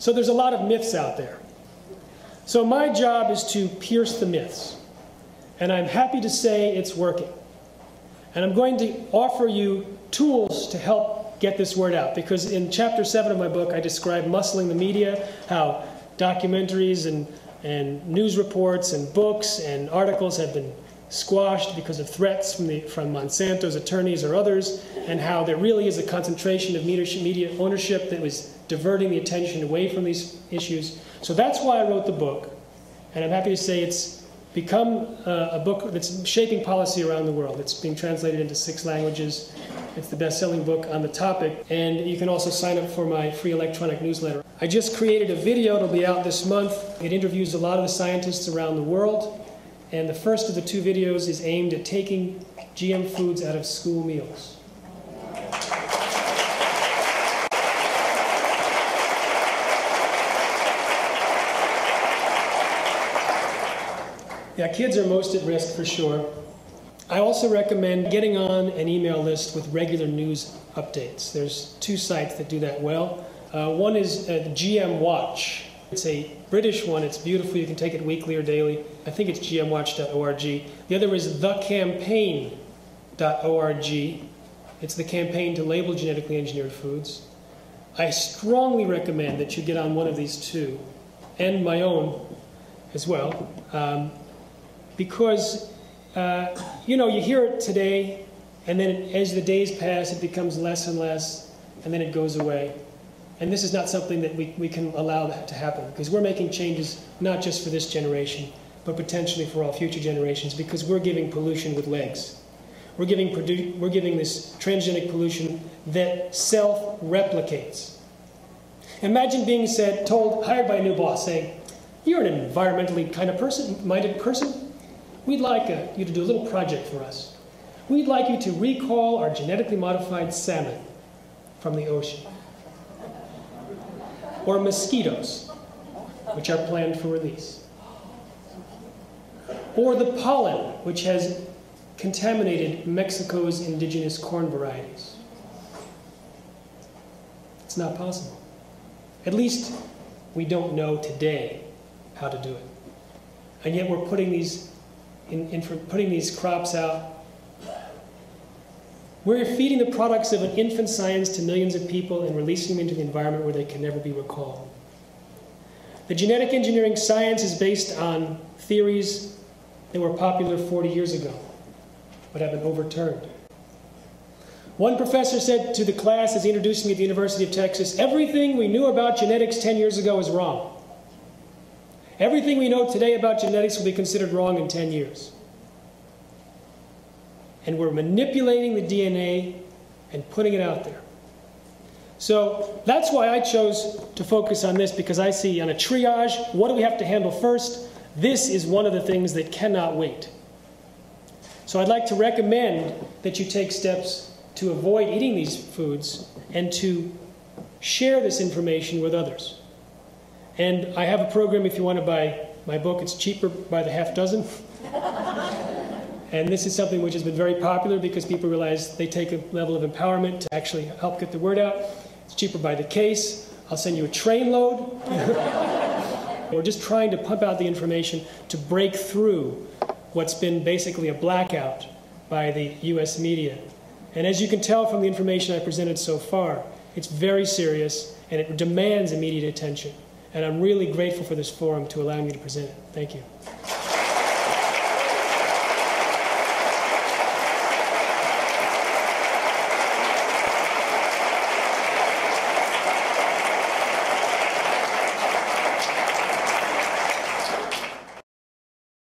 So there's a lot of myths out there. So my job is to pierce the myths. And I'm happy to say it's working. And I'm going to offer you tools to help get this word out. Because in chapter 7 of my book, I describe muscling the media, how documentaries and news reports and books and articles have been squashed because of threats from Monsanto's attorneys or others, and how there really is a concentration of media ownership that was diverting the attention away from these issues. So that's why I wrote the book, and I'm happy to say it's become a book that's shaping policy around the world. It's being translated into 6 languages. It's the best-selling book on the topic, and you can also sign up for my free electronic newsletter. I just created a video. It'll be out this month. It interviews a lot of the scientists around the world. And the first of the 2 videos is aimed at taking GM foods out of school meals. Yeah, kids are most at risk for sure. I also recommend getting on an email list with regular news updates. There's 2 sites that do that well. One is GM Watch. It's a British one. It's beautiful. You can take it weekly or daily. I think it's gmwatch.org. The other is thecampaign.org. It's the campaign to label genetically engineered foods. I strongly recommend that you get on one of these 2, and my own as well, because you know, you hear it today, and then as the days pass, it becomes less and less, and then it goes away. And this is not something that we can allow that to happen, because we're making changes not just for this generation, but potentially for all future generations, because we're giving pollution with legs. We're giving this transgenic pollution that self-replicates. Imagine being hired by a new boss saying, "You're an environmentally minded person. We'd like you to do a little project for us. We'd like you to recall our genetically modified salmon from the ocean, or mosquitoes, which are planned for release, or the pollen, which has contaminated Mexico's indigenous corn varieties." It's not possible. At least we don't know today how to do it. And yet we're putting these crops out. We're feeding the products of an infant science to millions of people and releasing them into the environment where they can never be recalled. The genetic engineering science is based on theories that were popular 40 years ago, but have been overturned. One professor said to the class as he introduced me at the University of Texas, "Everything we knew about genetics 10 years ago is wrong. Everything we know today about genetics will be considered wrong in 10 years. And we're manipulating the DNA and putting it out there." So that's why I chose to focus on this, because I see on a triage, what do we have to handle first? This is one of the things that cannot wait. So I'd like to recommend that you take steps to avoid eating these foods and to share this information with others. And I have a program if you want to buy my book. It's cheaper by the half-dozen. And this is something which has been very popular because people realize they take a level of empowerment to actually help get the word out. It's cheaper by the case. I'll send you a trainload. We're just trying to pump out the information to break through what's been basically a blackout by the US media. And as you can tell from the information I presented so far, it's very serious and it demands immediate attention. And I'm really grateful for this forum to allow me to present it. Thank you.